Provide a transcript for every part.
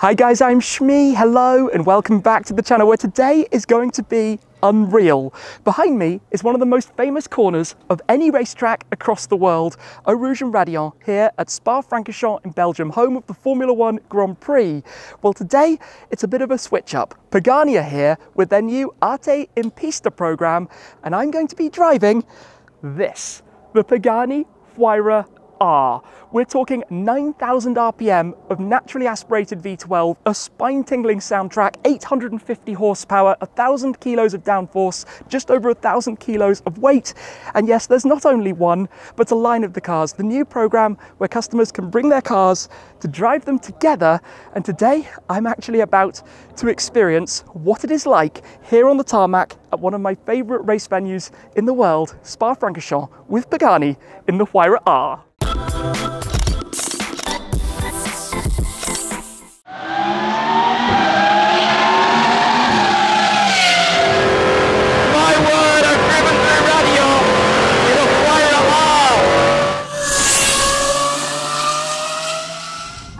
Hi guys, I'm Shmee, hello, and welcome back to the channel where today is going to be unreal. Behind me is one of the most famous corners of any racetrack across the world, Eau Rouge and Radion, here at Spa-Francorchamps in Belgium, home of the Formula One Grand Prix. Well, today it's a bit of a switch up. Pagani are here with their new Arte in Pista program, and I'm going to be driving this, the Pagani Huayra R. We're talking 9,000 RPM of naturally aspirated V12, a spine-tingling soundtrack, 850 horsepower, 1,000 kilos of downforce, just over 1,000 kilos of weight. And yes, there's not only one, but a line of the cars, the new program where customers can bring their cars to drive them together. And today I'm actually about to experience what it is like here on the tarmac at one of my favorite race venues in the world, Spa-Francorchamps, with Pagani in the Huayra R.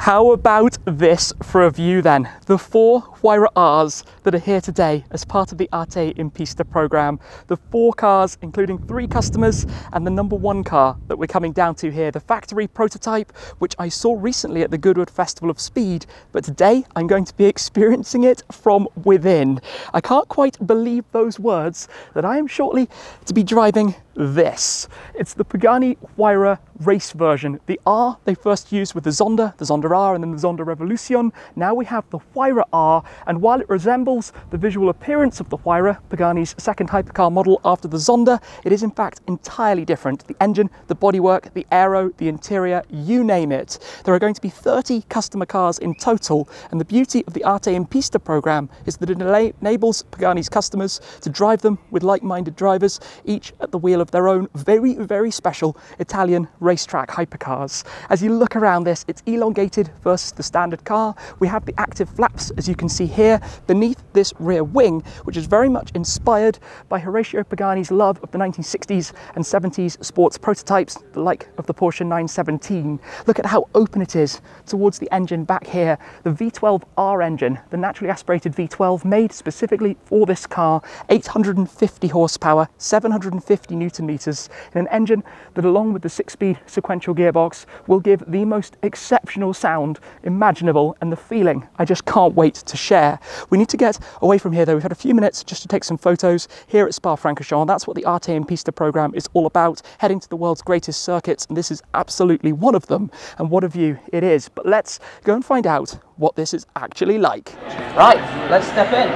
How about this for a view then? The four Huayra Rs that are here today as part of the Arte in Pista program. The four cars, including three customers and the #1 car that we're coming down to here, the factory prototype, which I saw recently at the Goodwood Festival of Speed, but today I'm going to be experiencing it from within. I can't quite believe those words that I am shortly to be driving this. It's the Pagani Huayra race version. The R they first used with the Zonda R, and then the Zonda Revolution. Now we have the Huayra R, and while it resembles the visual appearance of the Huayra, Pagani's second hypercar model after the Zonda, it is in fact entirely different. The engine, the bodywork, the aero, the interior, you name it. There are going to be 30 customer cars in total, and the beauty of the Arte in Pista program is that it enables Pagani's customers to drive them with like-minded drivers, each at the wheel of their own very, very special Italian racetrack hypercars. As you look around this, it's elongated versus the standard car. We have the active flaps, as you can see here, beneath this rear wing, which is very much inspired by Horacio Pagani's love of the 1960s and 70s sports prototypes, the like of the Porsche 917. Look at how open it is towards the engine back here. The V12R engine, the naturally aspirated V12 made specifically for this car, 850 horsepower, 750 newton meters, in an engine that, along with the 6-speed sequential gearbox, will give the most exceptional sound imaginable, and the feeling I just can't wait to share. We need to get away from here though. We've had a few minutes just to take some photos here at Spa-Francorchamps. That's what the Arte in Pista program is all about, heading to the world's greatest circuits, and this is absolutely one of them. And what a view it is. But let's go and find out what this is actually like. Right, let's step in.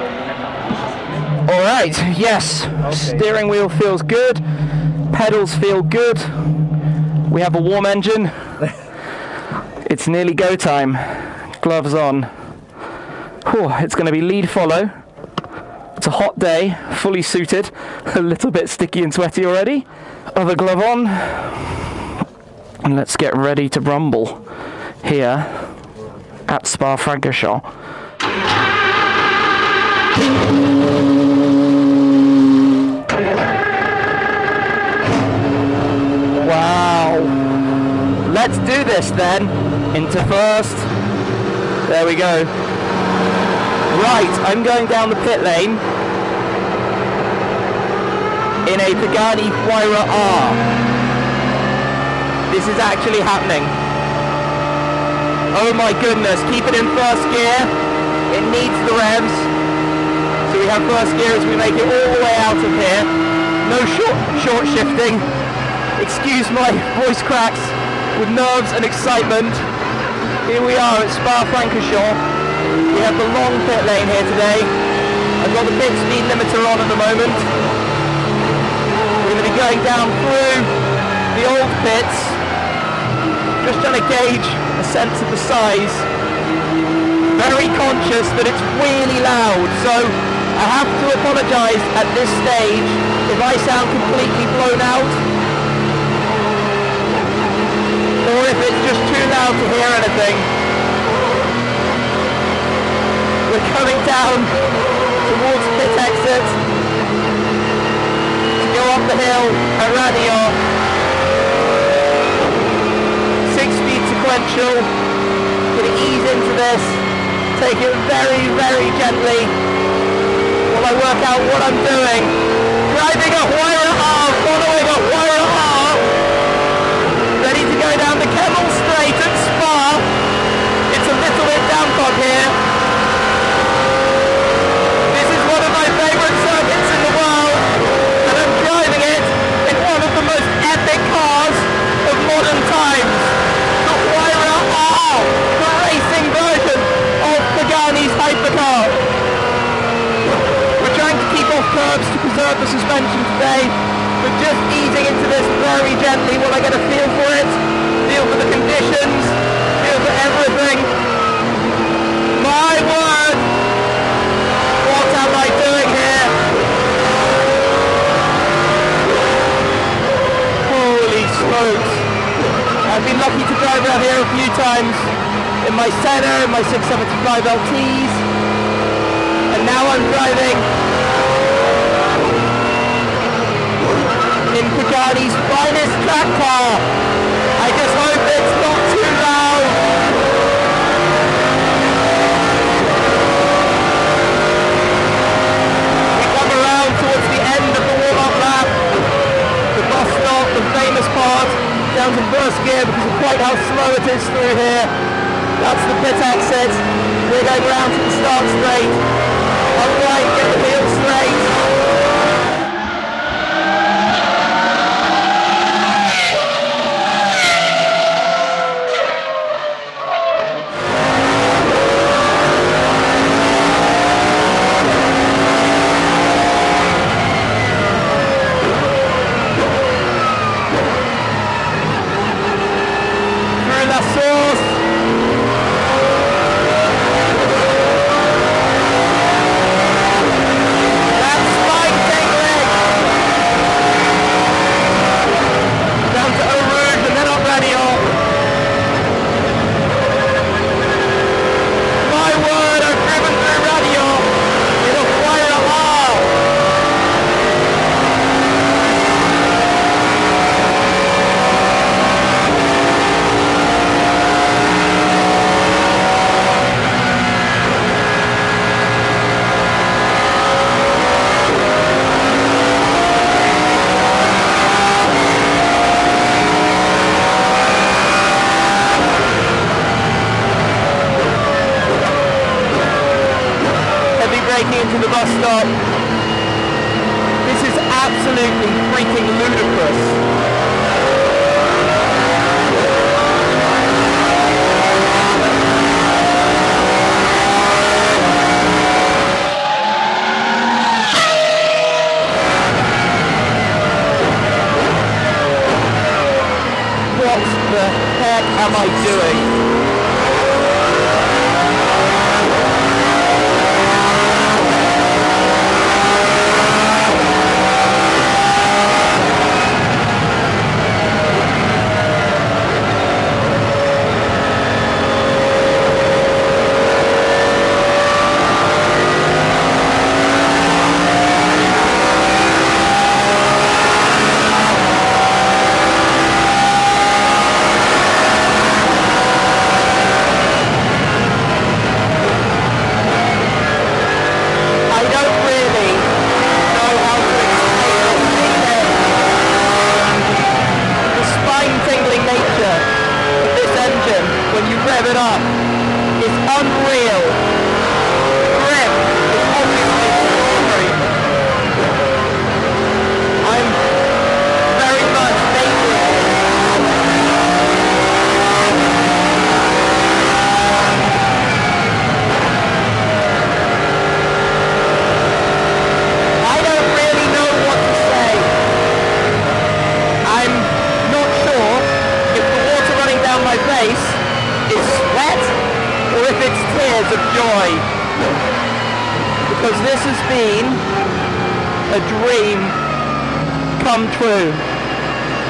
All right, yes, okay. Steering wheel feels good, pedals feel good. We have a warm engine. It's nearly go time. Gloves on. Whew, it's going to be lead follow. It's a hot day, fully suited, a little bit sticky and sweaty already. Other glove on. And let's get ready to rumble here at Spa-Francorchamps. Let's do this then. Into first. There we go. Right, I'm going down the pit lane in a Pagani Huayra R. This is actually happening. Oh my goodness, keep it in first gear. It needs the revs. So we have first gear as we make it all the way out of here. No short shifting. Excuse my voice cracks. With nerves and excitement, here we are at Spa-Francorchamps. We have the long pit lane here today. I've got the big speed limiter on at the moment. We're going to be going down through the old pits, just trying to gauge a sense of the size. Very conscious that it's really loud, so I have to apologise at this stage if I sound completely blown out, or if it's just too loud to hear anything. We're coming down towards pit exit to go up the hill at Radion. 6-speed sequential, gonna ease into this, take it very, very gently while I work out what I'm doing. Driving a Huayra R, following a Huayra R, ready to go down the Kemmel Straight at Spa. It's a little bit damp on here. This is one of my favourite circuits in the world, and I'm driving it in one of the most epic cars of modern times, the Huayra R, the racing version of Pagani's hypercar. We're trying to keep off curbs to preserve the suspension today. We're just easing into this very gently while I get a feel for it, feel for the conditions, feel for everything. My word! What am I doing here? Holy smokes! I've been lucky to drive around here a few times in my Senna, in my 675 LTs, and now I'm driving in Pagani's finest track car. I just hope it's not too loud. We come around towards the end of the warm-up lap. The bus stop, the famous part, down to first gear because of quite how slow it is through here. That's the pit exit. We're going round to the start straight. Upright, get the wheel straight. La Source. That's spike tingling. Down to Eau Rouge and then up Radion. My word, I've driven through Radion in a Huayra R. Into the bus stop. This is absolutely freaking ludicrous. What the heck am I doing?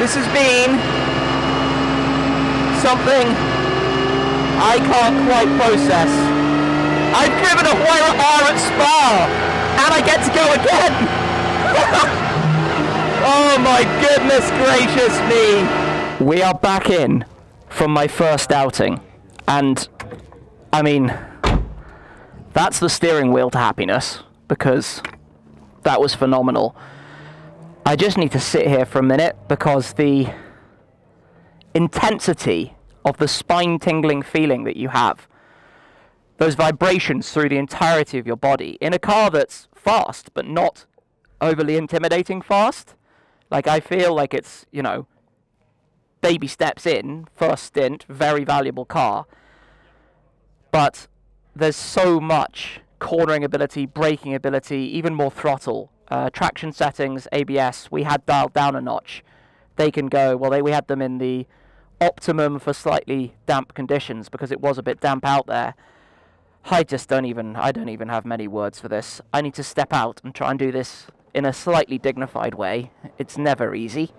This has been something I can't quite process. I've driven a Huayra R at Spa, and I get to go again! Oh my goodness gracious me! We are back in from my first outing, and I mean, That's the steering wheel to happiness, because that was phenomenal. I just need to sit here for a minute because the intensity of the spine-tingling feeling that you have, those vibrations through the entirety of your body, in a car that's fast but not overly intimidating fast. Like, I feel like it's, you know, baby steps in, first stint, very valuable car. But there's so much cornering ability, braking ability, even more throttle. Traction settings, ABS, we had dialed down a notch. They can go, well, we had them in the optimum for slightly damp conditions because it was a bit damp out there. I don't even have many words for this. I need to step out and try and do this in a slightly dignified way. It's never easy.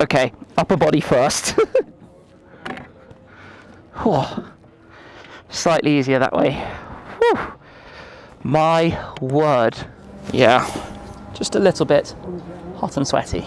Okay, upper body first. Oh, slightly easier that way. Whew. My word. Yeah, just a little bit hot and sweaty.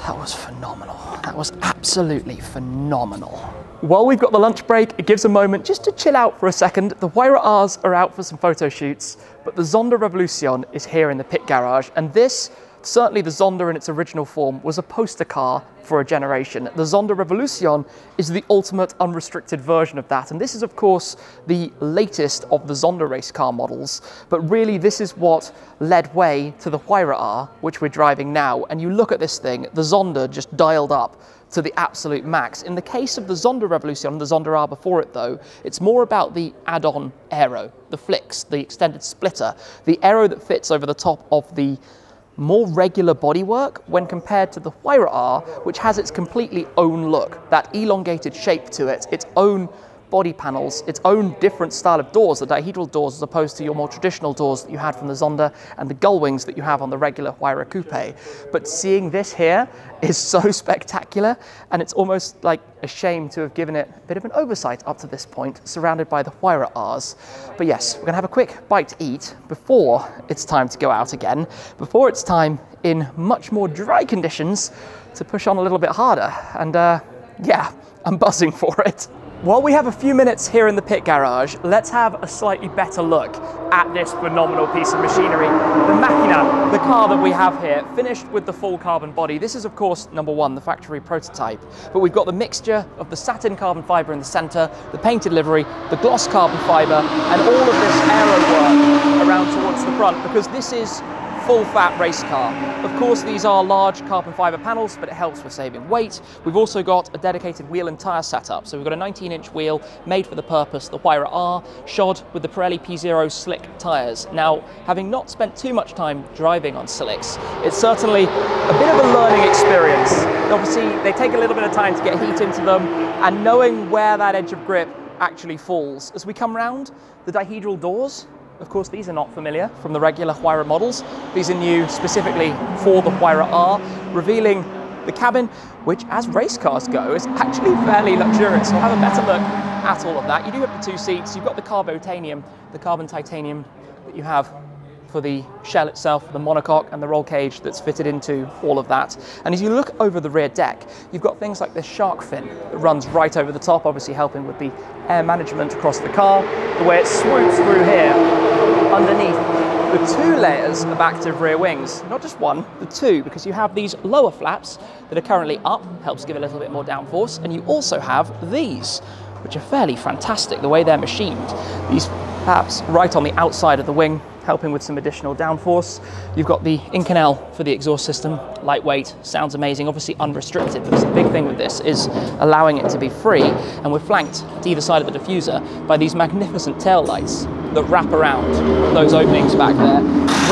That was phenomenal. That was absolutely phenomenal. While we've got the lunch break, it gives a moment just to chill out for a second. The Huayra R's are out for some photo shoots, but the Zonda Revolution is here in the pit garage. And this, certainly the Zonda in its original form, was a poster car for a generation. The Zonda Revolution is the ultimate unrestricted version of that. And this is, of course, the latest of the Zonda race car models. But really, this is what led way to the Huayra R, which we're driving now. And you look at this thing, the Zonda just dialed up to the absolute max. In the case of the Zonda Revolution, the Zonda R before it though, it's more about the add-on aero, the flicks, the extended splitter, the aero that fits over the top of the more regular bodywork when compared to the Huayra R, which has its completely own look, that elongated shape to it, its own body panels, its own different style of doors, the dihedral doors as opposed to your more traditional doors that you had from the Zonda and the gull wings that you have on the regular Huayra Coupe. But seeing this here is so spectacular, and it's almost like a shame to have given it a bit of an oversight up to this point, surrounded by the Huayra R's. But yes, we're gonna have a quick bite to eat before it's time to go out again, before it's time in much more dry conditions to push on a little bit harder. And yeah, I'm buzzing for it. While we have a few minutes here in the pit garage, let's have a slightly better look at this phenomenal piece of machinery. The Machina, the car that we have here, finished with the full carbon body. This is, of course, number one, the factory prototype. But we've got the mixture of the satin carbon fiber in the center, the painted livery, the gloss carbon fiber, and all of this aero work around towards the front, because this is full-fat race car. Of course, these are large carbon fiber panels, but it helps with saving weight. We've also got a dedicated wheel and tyre setup. So we've got a 19-inch wheel made for the purpose, the Huayra R, shod with the Pirelli P0 slick tyres. Now, having not spent too much time driving on slicks, it's certainly a bit of a learning experience. And obviously, they take a little bit of time to get heat into them, and knowing where that edge of grip actually falls. As we come round, the dihedral doors, of course, these are not familiar from the regular Huayra models. These are new specifically for the Huayra R, revealing the cabin, which as race cars go, is actually fairly luxurious. We'll have a better look at all of that. You do have the two seats. You've got the carbotanium, the carbon titanium that you have for the shell itself, the monocoque and the roll cage that's fitted into all of that. And as you look over the rear deck, you've got things like this shark fin that runs right over the top, obviously helping with the air management across the car, the way it swoops through here underneath the two layers of active rear wings, not just one, the two, because you have these lower flaps that are currently up, helps give it a little bit more downforce, and you also have these, which are fairly fantastic, the way they're machined. These flaps right on the outside of the wing, helping with some additional downforce. You've got the Inconel for the exhaust system, lightweight, sounds amazing, obviously unrestricted, because the big thing with this is allowing it to be free, and we're flanked to either side of the diffuser by these magnificent tail lights that wrap around those openings back there.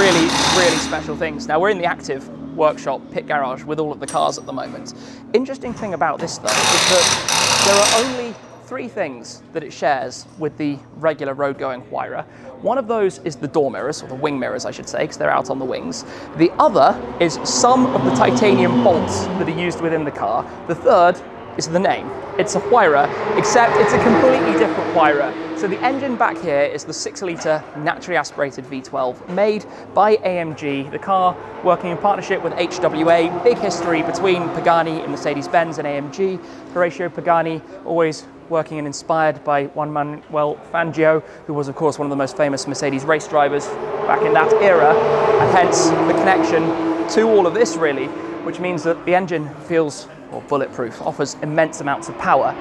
Really, really special things. Now we're in the active workshop, pit garage, with all of the cars at the moment. Interesting thing about this though, is that there are only three things that it shares with the regular road-going Huayra. One of those is the door mirrors, or the wing mirrors, I should say, because they're out on the wings. The other is some of the titanium bolts that are used within the car. The third is the name. It's a Huayra, except it's a completely different Huayra. So the engine back here is the 6-litre naturally aspirated V12, made by AMG, the car working in partnership with HWA. Big history between Pagani and Mercedes-Benz and AMG. Horacio Pagani, always working and inspired by Juan Manuel Fangio, who was of course one of the most famous Mercedes race drivers back in that era, and hence the connection to all of this really, which means that the engine feels, or bulletproof, offers immense amounts of power.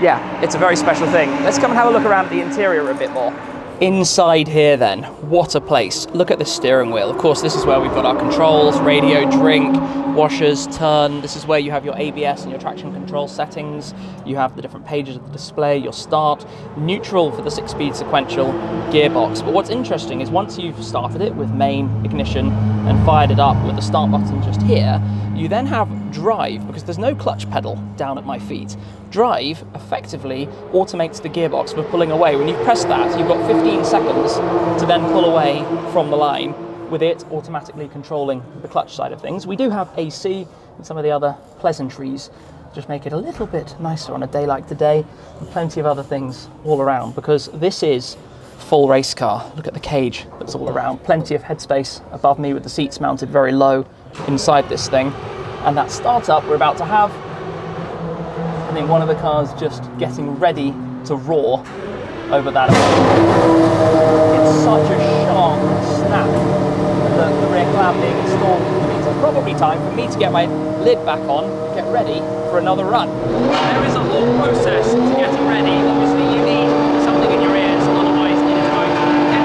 Yeah, it's a very special thing. Let's come and have a look around the interior a bit more. Inside here then, what a place. Look at the steering wheel. Of course, this is where we've got our controls, radio, drink, washers, turn. This is where you have your ABS and your traction control settings. You have the different pages of the display, your start, neutral for the 6-speed sequential gearbox. But what's interesting is once you've started it with main, ignition, and fired it up with the start button just here, you then have drive, because there's no clutch pedal down at my feet. Drive effectively automates the gearbox for pulling away. When you press that, you've got 15 seconds to then pull away from the line, with it automatically controlling the clutch side of things. We do have AC and some of the other pleasantries, just make it a little bit nicer on a day like today, and plenty of other things all around, because this is full race car. Look at the cage that's all around, plenty of headspace above me with the seats mounted very low inside this thing. And that start up we're about to have, I think one of the cars just getting ready to roar over that. It's such a sharp snap that the rear cloud being installed means it's probably time for me to get my lid back on, get ready for another run. There is a whole process to getting ready. Obviously you need something in your ears, otherwise it is going to everything.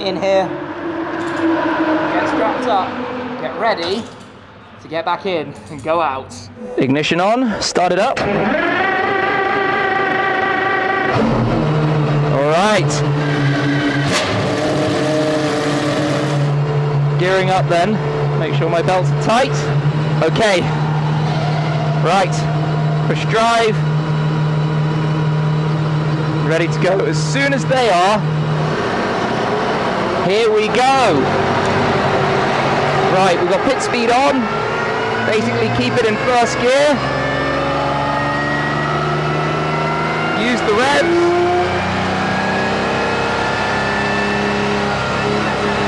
In here, get strapped up, get ready to get back in and go out. Ignition on, start it up. All right. Gearing up then, make sure my belts are tight. Okay, right, push drive. Ready to go as soon as they are. Here we go. Right, we've got pit speed on. Basically keep it in first gear. Use the revs.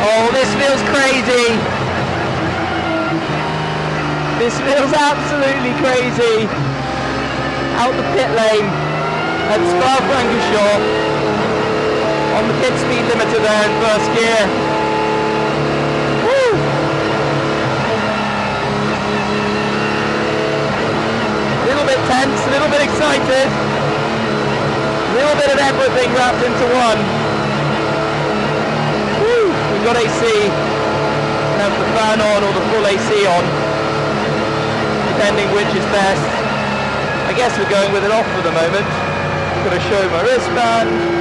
Oh, this feels crazy. This feels absolutely crazy. Out the pit lane at Spa-Francorchamps. On the pit speed limiter there in first gear. Woo! A little bit tense, a little bit excited. A little bit of everything wrapped into one. Woo! We've got AC. We have the fan on or the full AC on, depending which is best. I guess we're going with it off for the moment. I'm going to show my wristband.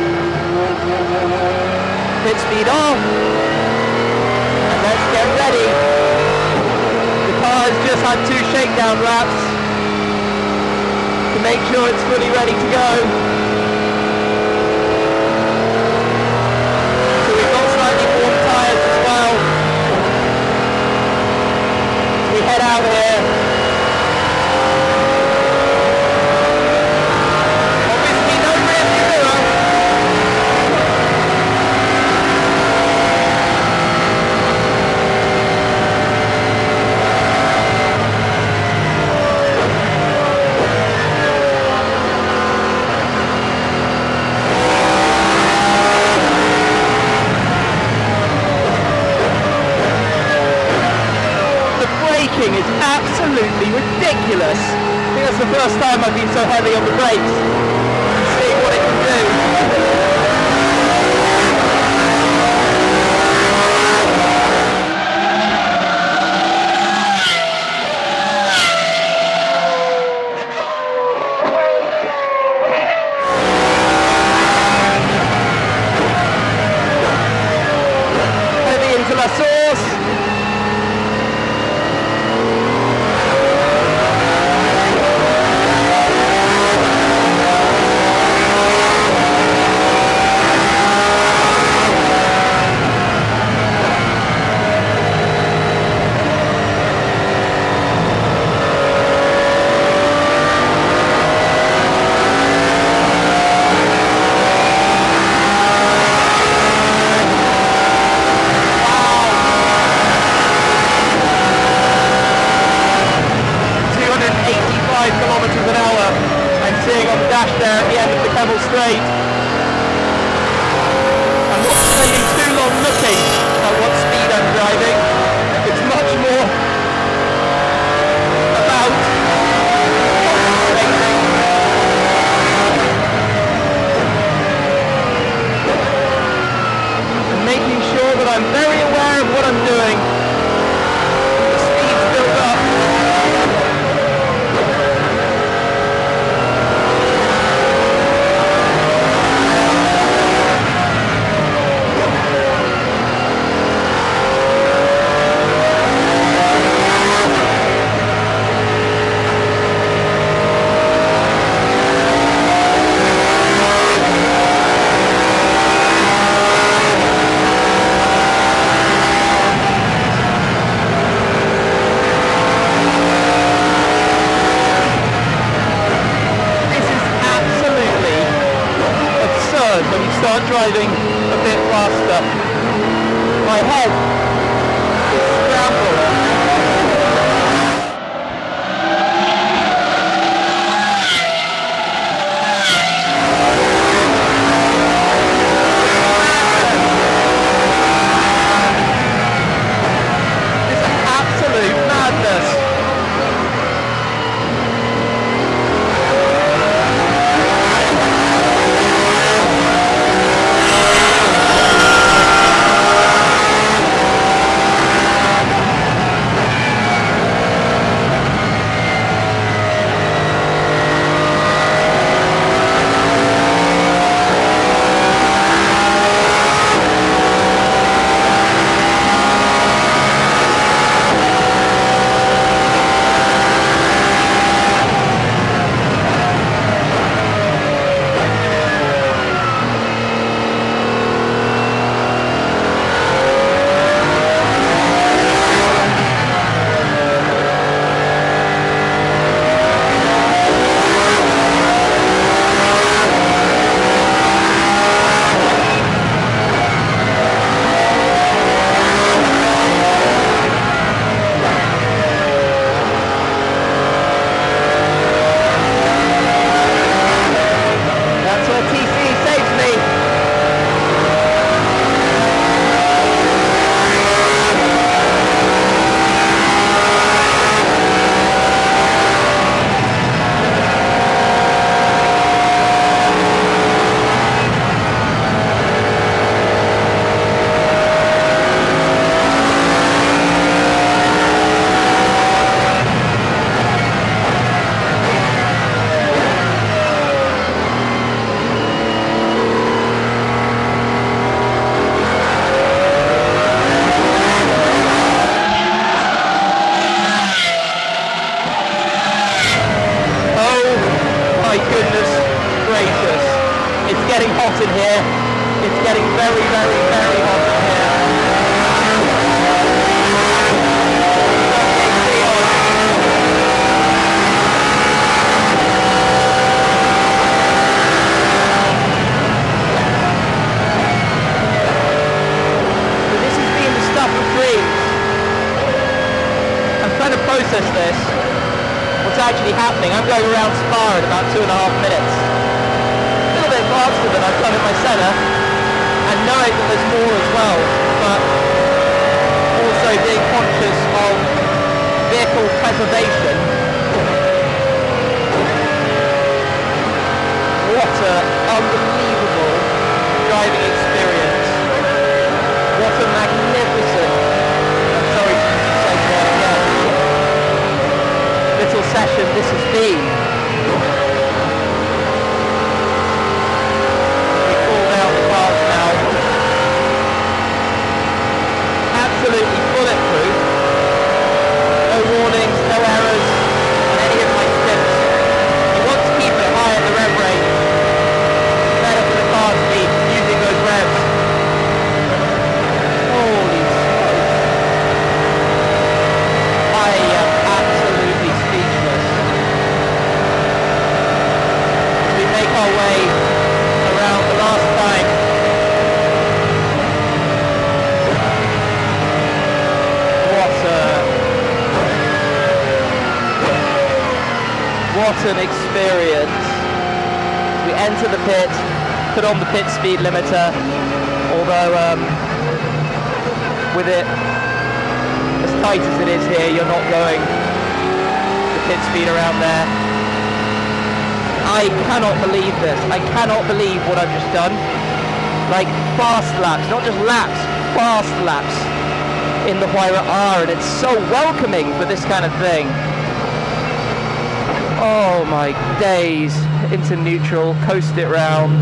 Pit speed off, and let's get ready. The car has just had 2 shakedown laps to make sure it's fully ready to go. So we've got slightly warm tyres as well. We head out here. La Source, on the dash there at the end of the Kemmel Straight. I'm not spending too long looking at what speed I'm driving. It's much more about concentrating. And making sure that I'm very aware of what I'm doing. Start driving a bit faster. My head is scrambled. It's an absolute madness. I'm going around Spa in about 2.5 minutes. A little bit faster than I've done in my centre, and knowing that there's more as well, but also being conscious of vehicle preservation. What an unbelievable driving experience. What a magnificent, I'm sorry to say that again, little session this has been. What an experience. We enter the pit, put on the pit speed limiter, although with it as tight as it is here, you're not going the pit speed around there. I cannot believe this. I cannot believe what I've just done. Like fast laps, not just laps, fast laps in the Huayra R, and it's so welcoming for this kind of thing. Oh my days, into neutral, coast it round.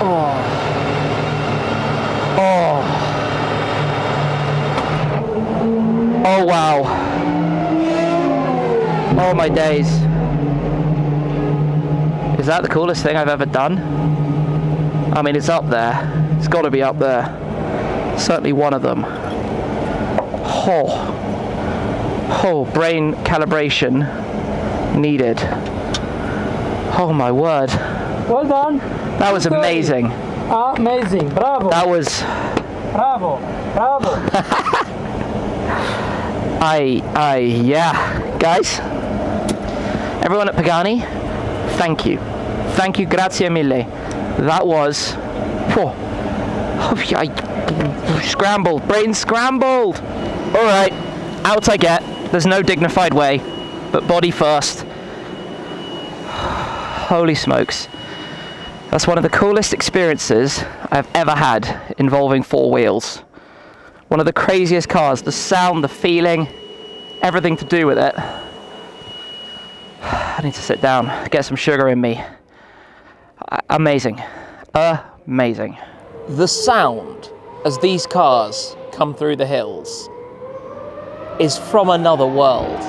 Oh. Oh. Oh wow. Oh my days. Is that the coolest thing I've ever done? I mean, it's up there. It's got to be up there. Certainly one of them. Oh. Oh, brain calibration needed. Oh my word. Well done. That was amazing. Amazing. Bravo. That was... Bravo. Bravo. Yeah. Guys, everyone at Pagani, thank you. Thank you. Grazie mille. That was... Oh, I scrambled. Brain scrambled. All right. Out I get. There's no dignified way, but body first. Holy smokes. That's one of the coolest experiences I've ever had involving four wheels. One of the craziest cars, the sound, the feeling, everything to do with it. I need to sit down, get some sugar in me. Amazing. Amazing. The sound as these cars come through the hills is from another world. You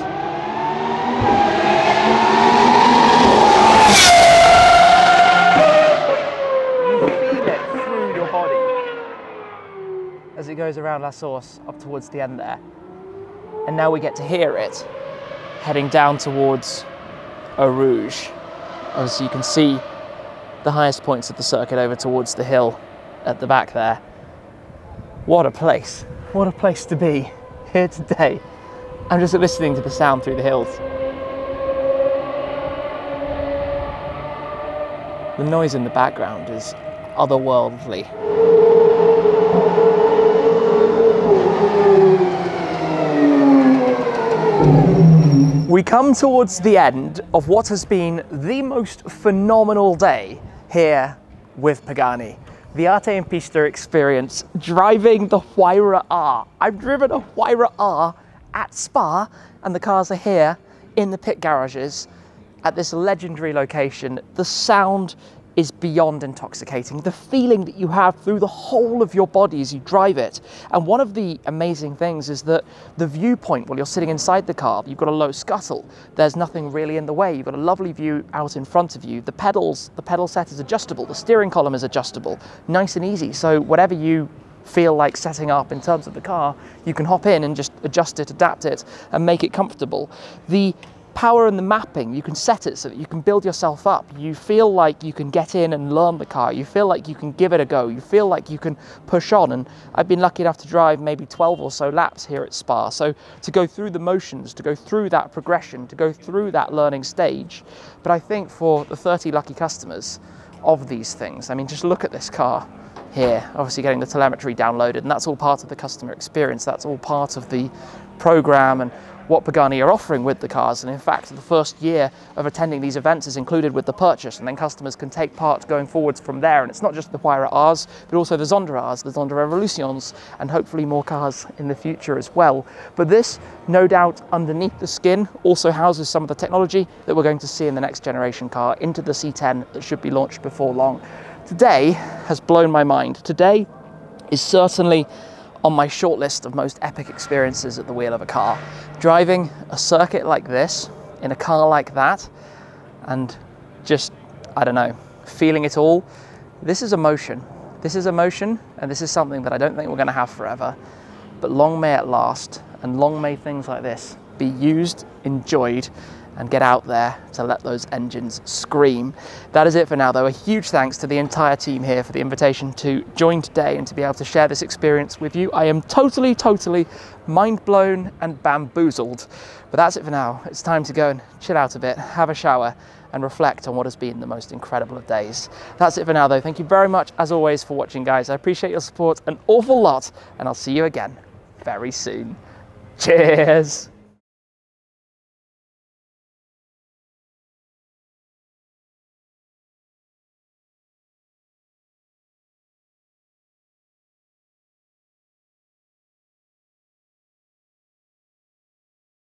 feel it through your body as it goes around La Source up towards the end there. And now we get to hear it heading down towards Eau Rouge. Obviously you can see the highest points of the circuit over towards the hill at the back there. What a place to be. Here today. I'm just listening to the sound through the hills. The noise in the background is otherworldly. We come towards the end of what has been the most phenomenal day here with Pagani. The Arte in Pista experience, driving the Huayra R. I've driven a Huayra R at Spa, and the cars are here in the pit garages at this legendary location. The sound is beyond intoxicating. The feeling that you have through the whole of your body as you drive it. And one of the amazing things is that the viewpoint while you're sitting inside the car, you've got a low scuttle. There's nothing really in the way. You've got a lovely view out in front of you. The pedal set is adjustable. The steering column is adjustable, nice and easy. So whatever you feel like setting up in terms of the car, you can hop in and just adjust it, adapt it, and make it comfortable. The power and the mapping, you can set it so that you can build yourself up. You feel like you can get in and learn the car. You feel like you can give it a go. You feel like you can push on. And I've been lucky enough to drive maybe 12 or so laps here at Spa. So to go through the motions, to go through that progression, to go through that learning stage. But I think for the 30 lucky customers of these things, I mean, just look at this car here, obviously getting the telemetry downloaded, and that's all part of the customer experience. That's all part of the program and what Pagani are offering with the cars. And in fact, the first year of attending these events is included with the purchase, and then customers can take part going forwards from there. And it's not just the Huayra R's, but also the Zonda R's, the Zonda Revolutions, and hopefully more cars in the future as well. But this, no doubt underneath the skin, also houses some of the technology that we're going to see in the next generation car, into the C10 that should be launched before long. Today has blown my mind. Today is certainly on my short list of most epic experiences at the wheel of a car. Driving a circuit like this, in a car like that, and just, I don't know, feeling it all. This is emotion. This is emotion, and this is something that I don't think we're gonna have forever, but long may it last, and long may things like this be used, enjoyed, and get out there to let those engines scream. That is it for now though. A huge thanks to the entire team here for the invitation to join today and to be able to share this experience with you. I am totally, totally mind blown and bamboozled. But that's it for now. It's time to go and chill out a bit, have a shower, and reflect on what has been the most incredible of days. That's it for now though. Thank you very much as always for watching, guys. I appreciate your support an awful lot, and I'll see you again very soon. Cheers.